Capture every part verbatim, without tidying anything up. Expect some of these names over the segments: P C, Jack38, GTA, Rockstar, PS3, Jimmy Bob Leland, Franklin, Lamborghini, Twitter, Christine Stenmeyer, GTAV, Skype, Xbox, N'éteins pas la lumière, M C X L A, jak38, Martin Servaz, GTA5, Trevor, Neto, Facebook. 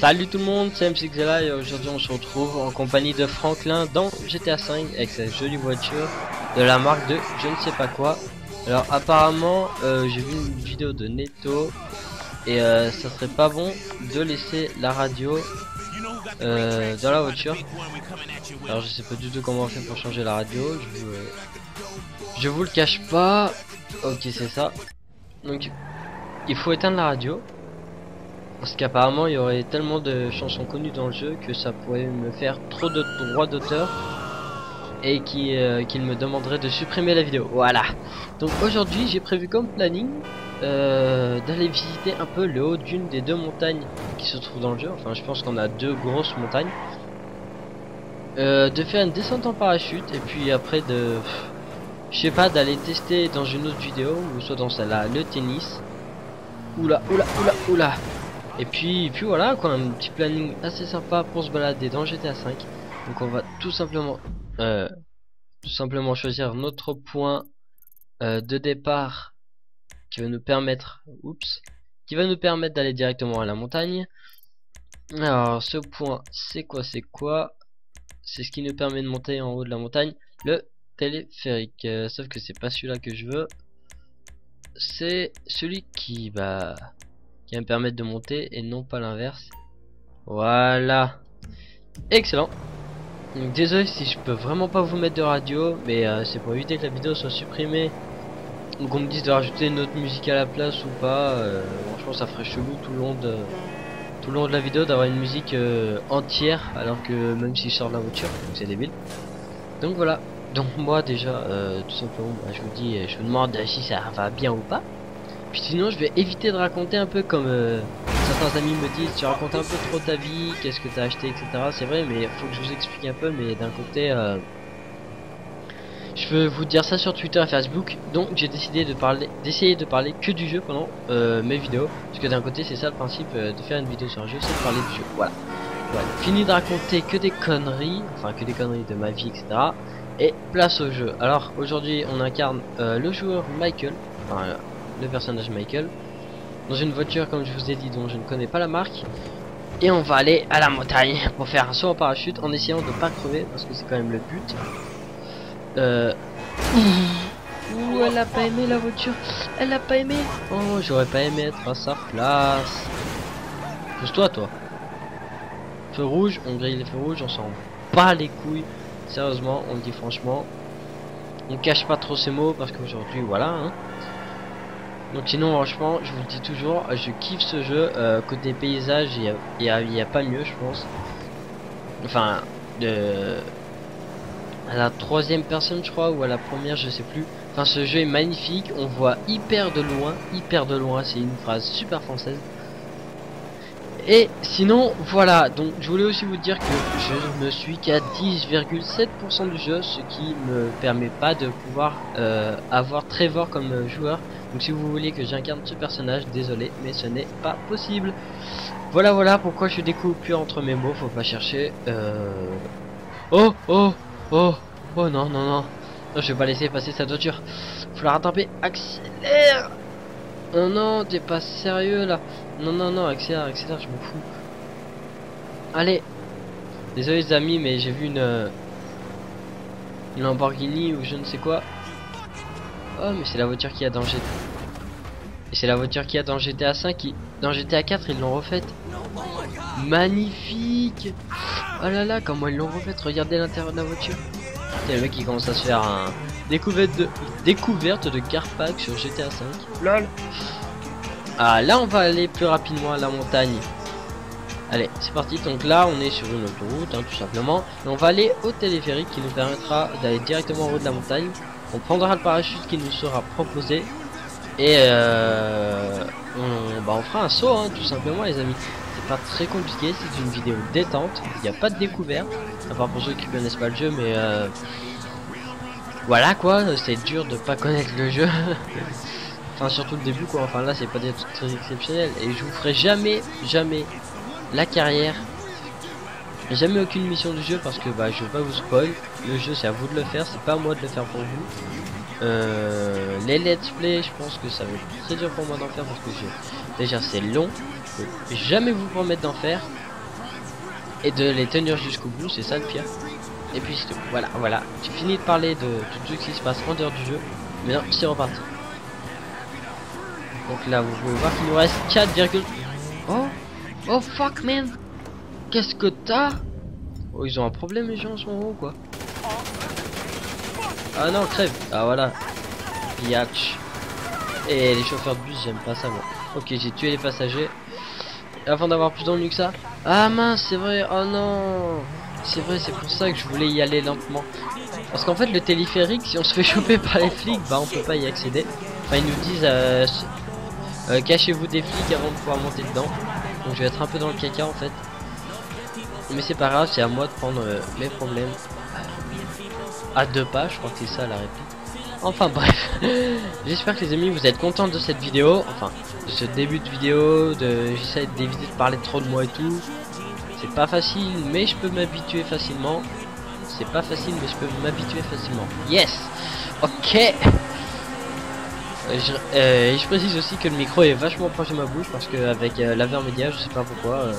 Salut tout le monde, c'est M C X L A et aujourd'hui on se retrouve en compagnie de Franklin dans G T A cinq avec sa jolie voiture de la marque de je ne sais pas quoi. Alors apparemment euh, j'ai vu une vidéo de Neto et euh, ça serait pas bon de laisser la radio euh, dans la voiture. Alors je sais pas du tout comment on fait pour changer la radio, je vous, euh, je vous le cache pas. Ok, c'est ça. Donc il faut éteindre la radio. Parce qu'apparemment il y aurait tellement de chansons connues dans le jeu que ça pourrait me faire trop de droits d'auteur et qu'il euh, qu'il me demanderait de supprimer la vidéo. Voilà. Donc aujourd'hui j'ai prévu comme planning euh, d'aller visiter un peu le haut d'une des deux montagnes qui se trouvent dans le jeu. Enfin je pense qu'on a deux grosses montagnes. Euh, de faire une descente en parachute et puis après de... Je sais pas, d'aller tester dans une autre vidéo ou soit dans celle-là le tennis. Oula, oula, oula, oula. Et puis, et puis voilà quoi, un petit planning assez sympa pour se balader dans G T A cinq. Donc on va tout simplement euh, tout simplement choisir notre point euh, de départ qui va nous permettre oups qui va nous permettre d'aller directement à la montagne. Alors ce point c'est quoi c'est quoi c'est ce qui nous permet de monter en haut de la montagne, le téléphérique. Euh, sauf que c'est pas celui-là que je veux. C'est celui qui bah qui va me permettre de monter et non pas l'inverse. Voilà. Excellent. Donc, désolé si je peux vraiment pas vous mettre de radio, mais euh, c'est pour éviter que la vidéo soit supprimée ou qu'on me dise de rajouter une autre musique à la place ou pas. Euh, franchement ça ferait chelou tout le long de tout le long de la vidéo d'avoir une musique euh, entière alors que même si je sors de la voiture, donc c'est débile. Donc voilà. Donc moi déjà euh, tout simplement bah, je vous dis, je vous demande si ça va bien ou pas. Puis sinon je vais éviter de raconter un peu comme euh, certains amis me disent, tu racontes un peu trop ta vie, qu'est-ce que t'as acheté, et cetera. C'est vrai, mais faut que je vous explique un peu, mais d'un côté euh, je veux vous dire ça sur Twitter et Facebook, donc j'ai décidé de parler d'essayer de parler que du jeu pendant euh, mes vidéos. Parce que d'un côté c'est ça le principe euh, de faire une vidéo sur un jeu, c'est de parler du jeu. Voilà. Voilà. Fini de raconter que des conneries, enfin que des conneries de ma vie, et cetera. Et place au jeu. Alors aujourd'hui on incarne euh, le joueur Michael. Enfin, euh, le personnage Michael dans une voiture comme je vous ai dit dont je ne connais pas la marque, et on va aller à la montagne pour faire un saut en parachute en essayant de pas crever parce que c'est quand même le but. Euh... Ouh, elle a pas aimé la voiture, elle a pas aimé. Oh, j'aurais pas aimé être à sa place. Pousse-toi toi. Feu rouge, on grille les feux rouges, on s'en bat les couilles. Sérieusement, on le dit franchement, on cache pas trop ces mots parce qu'aujourd'hui voilà. Hein. Donc sinon franchement je vous le dis toujours, je kiffe ce jeu, euh, côté paysage il n'y a, a, a pas mieux je pense. Enfin euh, à la troisième personne je crois ou à la première je sais plus. Enfin ce jeu est magnifique, on voit hyper de loin, hyper de loin, c'est une phrase super française. Et sinon voilà, donc je voulais aussi vous dire que je ne suis qu'à dix virgule sept pour cent du jeu, ce qui me permet pas de pouvoir euh, avoir Trevor comme joueur. Donc si vous voulez que j'incarne ce personnage, désolé mais ce n'est pas possible. Voilà voilà pourquoi je suis découpé entre mes mots, faut pas chercher. Euh... Oh oh oh oh non non non non, je vais pas laisser passer sa voiture, faut la rattraper, accélère. Oh non, t'es pas sérieux là. Non, non, non, accélère, accélère, je m'en fous. Allez. Désolé les amis, mais j'ai vu une... Euh, une Lamborghini ou je ne sais quoi. Oh, mais c'est la voiture qu'il y a dans G T A. Et c'est la voiture qu'il y a dans G T A cinq qui... Dans G T A quatre, ils l'ont refaite. Magnifique. Oh là là, comment ils l'ont refaite. Regardez l'intérieur de la voiture. C'est le mec qui commence à se faire un... Découverte de, découverte de Carpac sur G T A cinq. Lol. Ah là on va aller plus rapidement à la montagne. Allez c'est parti. Donc là on est sur une autoroute hein, tout simplement. Et on va aller au téléphérique qui nous permettra d'aller directement en haut de la montagne. On prendra le parachute qui nous sera proposé. Et euh, on, bah on fera un saut hein, tout simplement les amis. C'est pas très compliqué, c'est une vidéo détente. Il n'y a pas de découverte. À part pour ceux qui connaissent pas le jeu mais... Euh, voilà quoi, c'est dur de pas connaître le jeu. Enfin surtout le début quoi, enfin là c'est pas des trucs très exceptionnels. Et je vous ferai jamais, jamais la carrière. Jamais aucune mission du jeu parce que bah je vais pas vous spoil. Le jeu c'est à vous de le faire, c'est pas à moi de le faire pour vous. Euh, les let's play je pense que ça va être très dur pour moi d'en faire parce que je... déjà c'est long. Je peux jamais vous promettre d'en faire. et de les tenir jusqu'au bout, c'est ça le pire. Et puis c'est tout. Voilà, voilà. J'ai fini de parler de, de tout ce qui se passe en dehors du jeu. Maintenant, c'est reparti. Donc là, vous pouvez voir qu'il nous reste quatre virgule... Oh, oh fuck man. Qu'est-ce que t'as? Oh, ils ont un problème les gens en ce moment quoi. Ah non, crève. Ah voilà. Biatch. Et les chauffeurs de bus, j'aime pas ça moi. Ok, j'ai tué les passagers. Avant d'avoir plus d'ennuis que ça. Ah mince, c'est vrai. Oh non. C'est vrai, c'est pour ça que je voulais y aller lentement. Parce qu'en fait, le téléphérique, si on se fait choper par les flics, bah on peut pas y accéder. Enfin, ils nous disent euh, euh, cachez-vous des flics avant de pouvoir monter dedans. Donc je vais être un peu dans le caca en fait. Mais c'est pas grave, c'est à moi de prendre euh, mes problèmes. À deux pas, je crois que c'est ça la réplique. Enfin bref, j'espère que les amis vous êtes contents de cette vidéo, enfin de ce début de vidéo, de j'essaie d'éviter de parler trop de moi et tout. C'est pas facile mais je peux m'habituer facilement. C'est pas facile mais je peux m'habituer facilement. Yes. Ok. euh, je, euh, et je précise aussi que le micro est vachement proche de ma bouche parce que avec euh, l'avers média je sais pas pourquoi euh,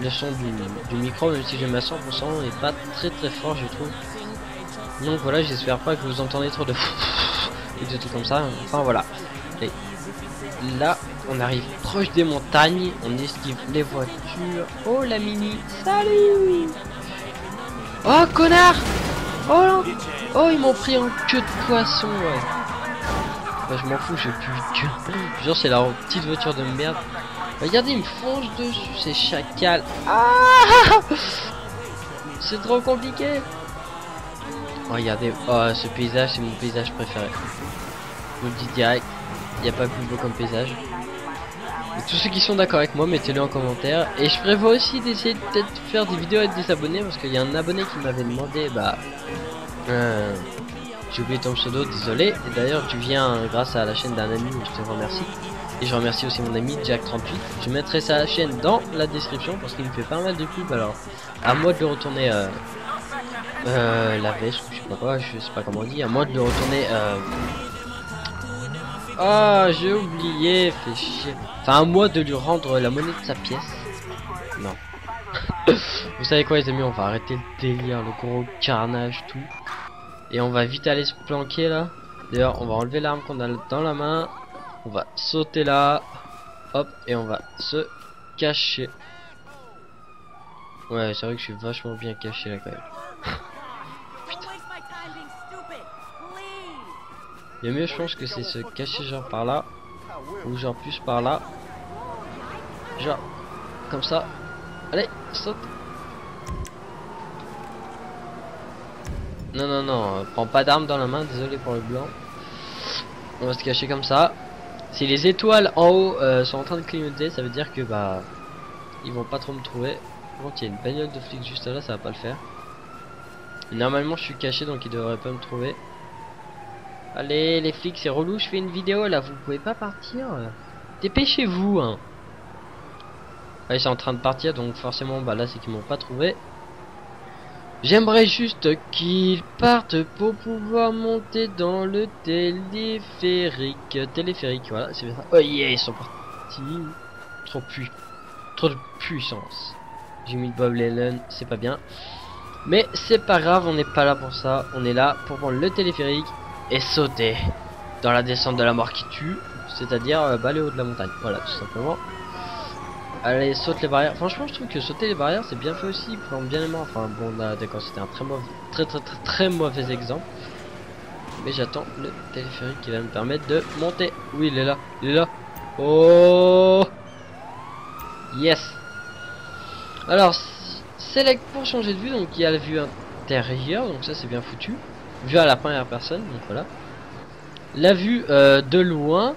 le son du, du micro, même si j'aime à cent pour cent, est pas très très fort je trouve. Donc voilà, j'espère pas que vous entendez trop de et de tout comme ça. Enfin voilà. Et là, on arrive proche des montagnes, on esquive les voitures. Oh la mini, salut. Oh connard. Oh non. Oh ils m'ont pris en queue de poisson. Ouais. Bah, je m'en fous, j'ai plus de queue. Genre c'est la petite voiture de merde. Regardez, ils me foncent dessus, ces chacals. Ah c'est trop compliqué. Regardez, oh, ce paysage c'est mon paysage préféré. Je vous le dis direct, il n'y a pas plus beau comme paysage. Et tous ceux qui sont d'accord avec moi, mettez-le en commentaire. Et je prévois aussi d'essayer de peut-être faire des vidéos avec des abonnés parce qu'il y a un abonné qui m'avait demandé, bah, euh, j'ai oublié ton pseudo, désolé. Et d'ailleurs, tu viens grâce à la chaîne d'un ami, je te remercie. Et je remercie aussi mon ami Jack trente-huit. Je mettrai sa chaîne dans la description parce qu'il me fait pas mal de pubs. Alors, à moi de le retourner. Euh, Euh, la veste, je sais pas quoi, je sais pas comment on dit, à moins de le retourner. Ah, euh... oh, j'ai oublié, fait chier. Enfin, à moi de lui rendre la monnaie de sa pièce. Non. Vous savez quoi, les amis, on va arrêter le délire, le gros carnage, tout. Et on va vite aller se planquer là. D'ailleurs, on va enlever l'arme qu'on a dans la main. On va sauter là. Hop, et on va se cacher. Ouais, c'est vrai que je suis vachement bien caché là quand même. Le mieux je pense que c'est se cacher genre par là ou genre plus par là, genre comme ça. Allez saute. Non non non, prends pas d'arme dans la main, désolé pour le blanc. On va se cacher comme ça. Si les étoiles en haut euh, sont en train de clignoter, ça veut dire que bah ils vont pas trop me trouver. Bon, il y a une bagnole de flic juste là, ça va pas le faire. Normalement je suis caché donc ils devraient pas me trouver. Allez les flics, c'est relou, je fais une vidéo là, vous pouvez pas partir. Dépêchez-vous hein. Ils sont en train de partir donc forcément bah là c'est qu'ils m'ont pas trouvé. J'aimerais juste qu'ils partent pour pouvoir monter dans le téléphérique. Téléphérique, voilà, c'est bien ça. Oh yeah, ils sont partis. Trop pu... Trop de puissance. Jimmy Bob Leland, c'est pas bien. Mais c'est pas grave, on n'est pas là pour ça. On est là pour prendre le téléphérique et sauter dans la descente de la mort qui tue, c'est-à-dire euh, bah, le haut de la montagne, voilà tout simplement. Allez, saute les barrières. Franchement, je trouve que sauter les barrières c'est bien fait aussi, ils prennent bien les mains. Enfin bon, d'accord, c'était un très mauvais, très très très très mauvais exemple. Mais j'attends le téléphérique qui va me permettre de monter. Oui, il est là, il est là. Oh yes. Alors, select pour changer de vue, donc il y a la vue intérieure, donc ça c'est bien foutu. Vue à la première personne, donc voilà. La vue euh, de loin,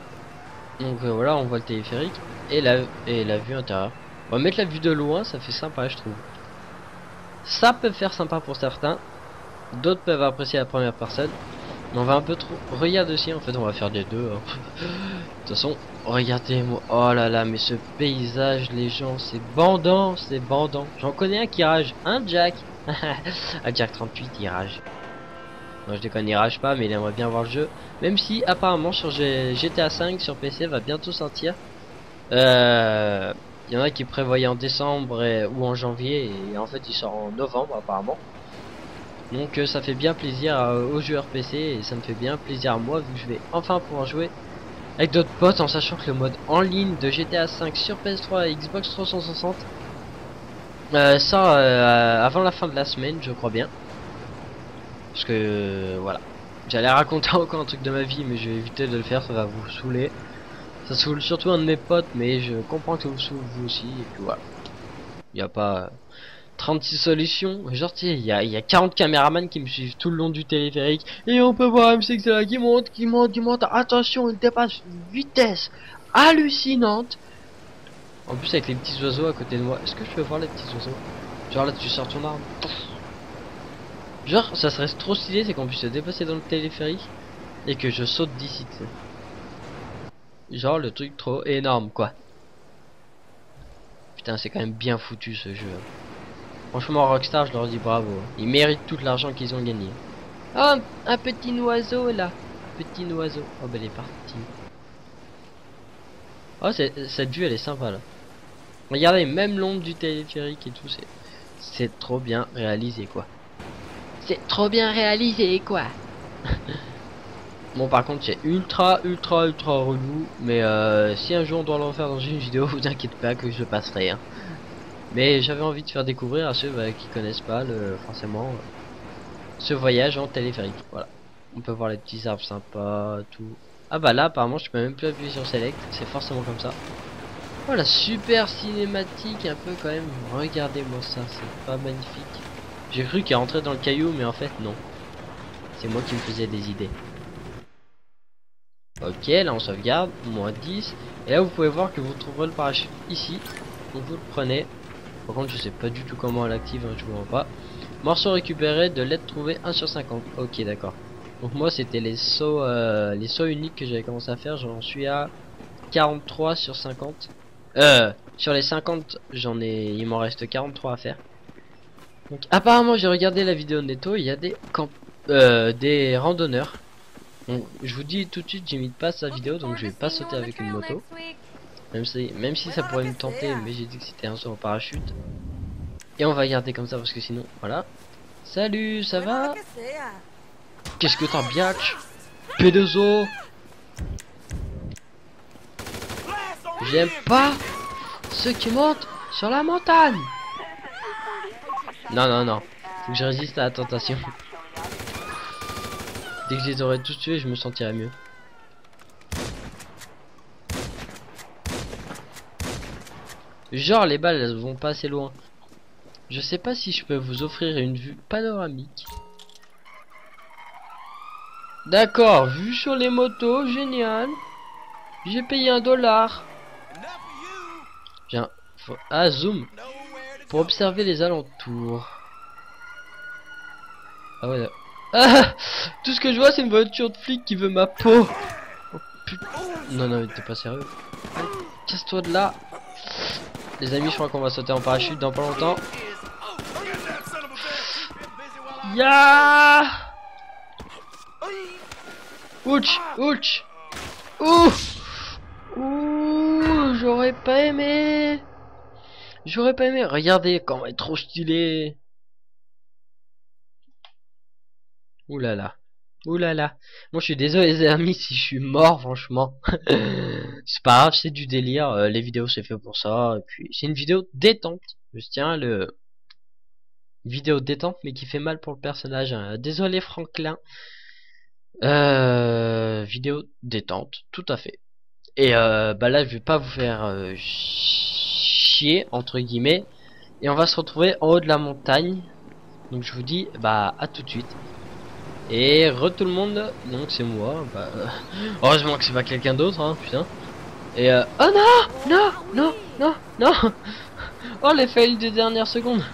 donc euh, voilà, on voit le téléphérique et la et la vue intérieure. On va mettre la vue de loin, ça fait sympa, je trouve. Ça peut faire sympa pour certains, d'autres peuvent apprécier la première personne. Mais on va un peu trop regarder aussi. En fait, on va faire des deux. Hein. De toute façon, regardez-moi. Oh là là, mais ce paysage, les gens, c'est bandant, c'est bandant. J'en connais un qui rage, un Jack. Un Jack trente-huit, il rage. Non, je déconne, il rage pas, mais il aimerait bien voir le jeu. Même si, apparemment, sur G T A cinq, sur P C, va bientôt sortir. Euh, Il y en a qui prévoyaient en décembre et, ou en janvier, et en fait il sort en novembre apparemment. Donc euh, ça fait bien plaisir à, aux joueurs P C, et ça me fait bien plaisir à moi vu que je vais enfin pouvoir jouer avec d'autres potes, en sachant que le mode en ligne de GTA cinq sur P S trois et Xbox trois cent soixante euh, sort euh, avant la fin de la semaine, je crois bien. Parce que euh, voilà, j'allais raconter encore un truc de ma vie, mais je vais éviter de le faire, ça va vous saouler. Ça saoule surtout un de mes potes, mais je comprends que ça vous saoule vous aussi, et puis voilà. Il n'y a pas trente-six solutions, genre il y, y a quarante caméramans qui me suivent tout le long du téléphérique, et on peut voir M C que c'est là qui monte, qui monte, qui monte, attention, il dépasse une vitesse hallucinante. En plus avec les petits oiseaux à côté de moi, est-ce que je peux voir les petits oiseaux? Genre là tu sors ton arme. Genre ça serait trop stylé, c'est qu'on puisse se dépasser dans le téléphérique, et que je saute d'ici. Genre le truc trop énorme quoi. Putain, c'est quand même bien foutu ce jeu. Franchement Rockstar, je leur dis bravo. Ils méritent tout l'argent qu'ils ont gagné. Oh, un petit oiseau là. Petit oiseau. Oh ben il est parti. Oh cette vue elle est sympa là. Regardez, même l'ombre du téléphérique et tout, c'est c'est trop bien réalisé quoi. C'est trop bien réalisé quoi. Bon par contre c'est ultra ultra ultra relou, mais euh, si un jour on doit l'en faire dans une vidéo, vous inquiétez pas que je passerai hein. Mais j'avais envie de faire découvrir à ceux bah, qui connaissent pas le forcément euh, ce voyage en téléphérique. Voilà, on peut voir les petits arbres sympas tout. Ah bah là apparemment je peux même plus appuyer sur select, c'est forcément comme ça. Voilà, super cinématique un peu quand même. Regardez-moi ça, c'est pas magnifique. J'ai cru qu'il est rentré dans le caillou, mais en fait non, c'est moi qui me faisais des idées. Ok, là on sauvegarde, moins dix. Et là vous pouvez voir que vous trouverez le parachute ici. Donc vous le prenez. Par contre je sais pas du tout comment on l'active, hein, je vous vois pas. Morceau récupéré de l'aide trouvée un sur cinquante. Ok d'accord. Donc moi c'était les sauts euh, les sauts uniques que j'avais commencé à faire. J'en suis à quarante-trois sur cinquante. Euh sur les cinquante j'en ai. Il m'en reste quarante-trois à faire. Donc apparemment j'ai regardé la vidéo de Neto, il y a des camp euh, des randonneurs. Donc, je vous dis tout de suite, j'imite pas sa vidéo, donc je vais pas sauter avec une moto. Même si, même si ça pourrait me tenter, mais j'ai dit que c'était un saut en parachute. Et on va garder comme ça parce que sinon, voilà. Salut, ça va? Qu'est-ce que t'as, biatch? Pédozo! J'aime pas ceux qui montent sur la montagne! Non, non, non. Faut que je résiste à la tentation. Dès que je les aurais tous tués, je me sentirais mieux. Genre les balles elles vont pas assez loin. Je sais pas si je peux vous offrir une vue panoramique. D'accord, vue sur les motos, génial. J'ai payé un dollar. J'ai un... Ah, zoom. Pour observer les alentours. Ah ouais. Ah, tout ce que je vois c'est une voiture de flic qui veut ma peau. Oh, putain. Non non, t'es pas sérieux. Casse-toi de là. Les amis, je crois qu'on va sauter en parachute dans pas longtemps. Ya yeah. Ouch, ouch. Ouh. Ouh, j'aurais pas aimé. J'aurais pas aimé. Regardez comment elle est trop stylée. Oulala, là là. Oulala. Là là. Moi je suis désolé les amis si je suis mort franchement. C'est pas grave, c'est du délire. Euh, les vidéos c'est fait pour ça. Et puis c'est une vidéo détente. Je tiens le vidéo détente mais qui fait mal pour le personnage. Hein. Désolé Franklin. Euh... Vidéo détente, tout à fait. Et euh, bah là je vais pas vous faire euh, chier entre guillemets. Et on va se retrouver en haut de la montagne. Donc je vous dis bah à tout de suite. Et re tout le monde, donc c'est moi, bah, euh, heureusement que c'est pas quelqu'un d'autre, hein, putain. Et euh, oh non, non, non, non, non. Oh les fails des dernières secondes.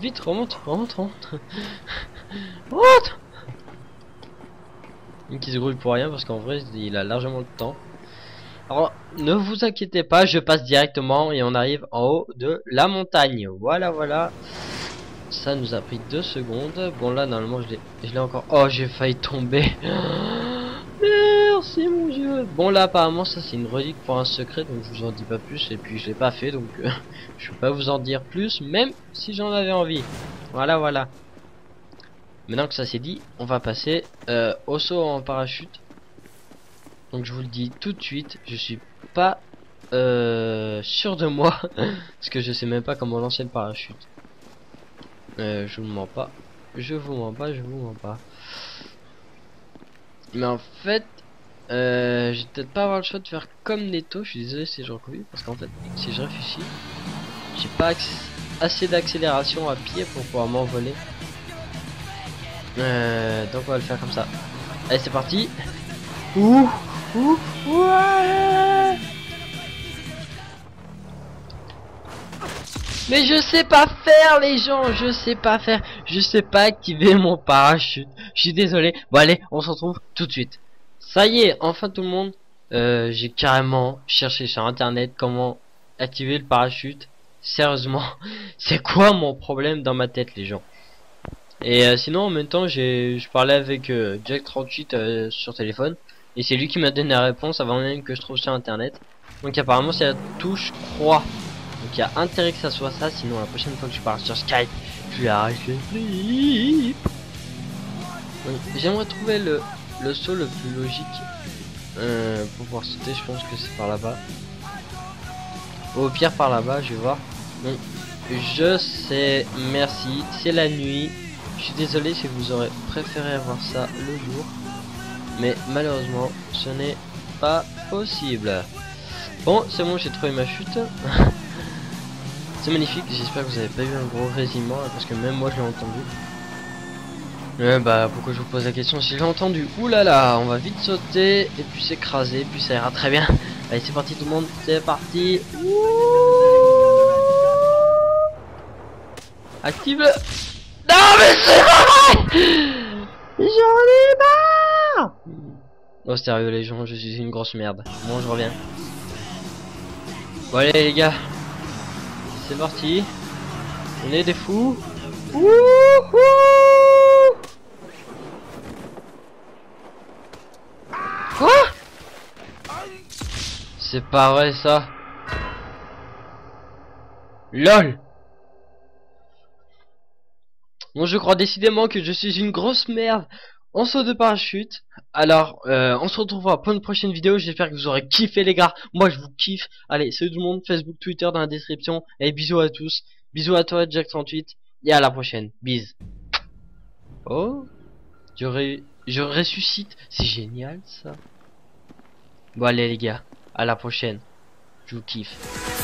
Vite, remonte, remonte, remonte. Remonte. Donc il se grouille pour rien parce qu'en vrai il a largement le temps. Alors ne vous inquiétez pas, je passe directement et on arrive en haut de la montagne. Voilà, voilà. Ça nous a pris deux secondes. Bon là normalement je l'ai encore. Oh j'ai failli tomber. Merde. avancé, mon dieu. Bon, là apparemment ça c'est une relique pour un secret, donc je vous en dis pas plus, et puis je l'ai pas fait, donc euh, je peux pas vous en dire plus, même si j'en avais envie. Voilà, voilà. Maintenant que ça c'est dit, on va passer euh, au saut en parachute. Donc je vous le dis tout de suite, je suis pas euh, sûr de moi, parce que je sais même pas comment lancer le parachute. Euh, je vous mens pas, je vous mens pas, je vous mens pas. Mais en fait, euh, je vais peut-être pas avoir le choix de faire comme Neto. Je suis désolé si j'en conviens, parce qu'en fait, si je réfléchis, j'ai pas assez d'accélération à pied pour pouvoir m'envoler. Euh, donc on va le faire comme ça. Allez, c'est parti. Ouh, ouh, ouais. Mais je sais pas faire, les gens, je sais pas faire, je sais pas activer mon parachute, je suis désolé. Bon allez, on se retrouve tout de suite. Ça y est, enfin tout le monde, euh, j'ai carrément cherché sur internet comment activer le parachute. Sérieusement, c'est quoi mon problème dans ma tête, les gens? Et euh, sinon en même temps, j'ai je parlais avec euh, Jack trente-huit euh, sur téléphone, et c'est lui qui m'a donné la réponse avant même que je trouve sur internet. Donc apparemment c'est la touche croix. Donc il y a intérêt que ça soit ça, sinon la prochaine fois que je pars sur Skype, je vais arracher le clip. J'aimerais trouver le, le saut le plus logique euh, pour pouvoir sauter. Je pense que c'est par là-bas. Au pire par là-bas, je vais voir. Donc, je sais, merci, c'est la nuit. Je suis désolé si vous aurez préféré avoir ça le jour. Mais malheureusement, ce n'est pas possible. Bon, c'est bon, j'ai trouvé ma chute. C'est magnifique, j'espère que vous avez pas eu un gros résiment, parce que même moi je l'ai entendu. Euh, bah pourquoi je vous pose la question si je l'ai entendu. Oulala, là là, on va vite sauter, et puis s'écraser, puis ça ira très bien. Allez, c'est parti tout le monde, c'est parti. Active le... Non mais c'est... J'en ai marre. Oh sérieux les gens, je suis une grosse merde. Bon, je reviens. Bon allez les gars, c'est parti, on est des fous. Wouhou! Quoi? C'est pas vrai ça. LOL. Bon, je crois décidément que je suis une grosse merde en saut de parachute. Alors euh, on se retrouvera pour une prochaine vidéo. J'espère que vous aurez kiffé les gars. Moi je vous kiffe. Allez, salut tout le monde, Facebook, Twitter dans la description. Et bisous à tous. Bisous à toi Jack trente-huit. Et à la prochaine. Bise. Oh, je, ré... je ressuscite. C'est génial ça. Bon allez les gars, à la prochaine. Je vous kiffe.